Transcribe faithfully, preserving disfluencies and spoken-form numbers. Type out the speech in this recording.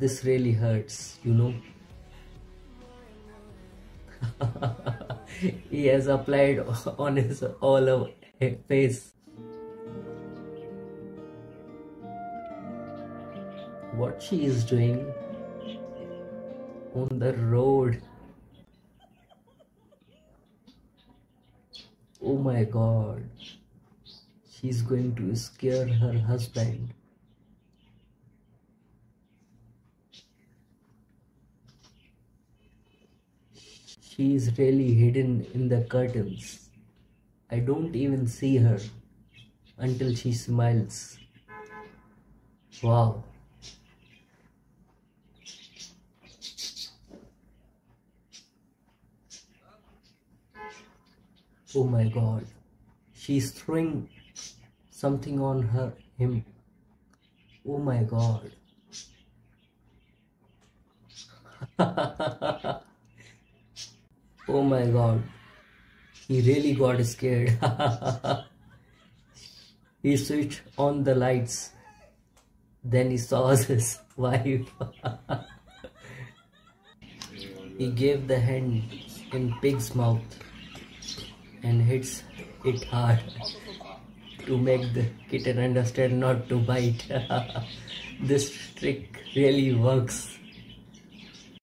This really hurts, you know. He has applied on his all over face. What she is doing on the road. Oh my God, she's going to scare her husband. She is really hidden in the curtains. I don't even see her until she smiles. Wow. Oh my God, she is throwing something on her him. Oh my God. Oh my God, he really got scared. He switched on the lights. Then he saw his wife. He gave the hand in pig's mouth and hits it hard to make the kitten understand not to bite. This trick really works.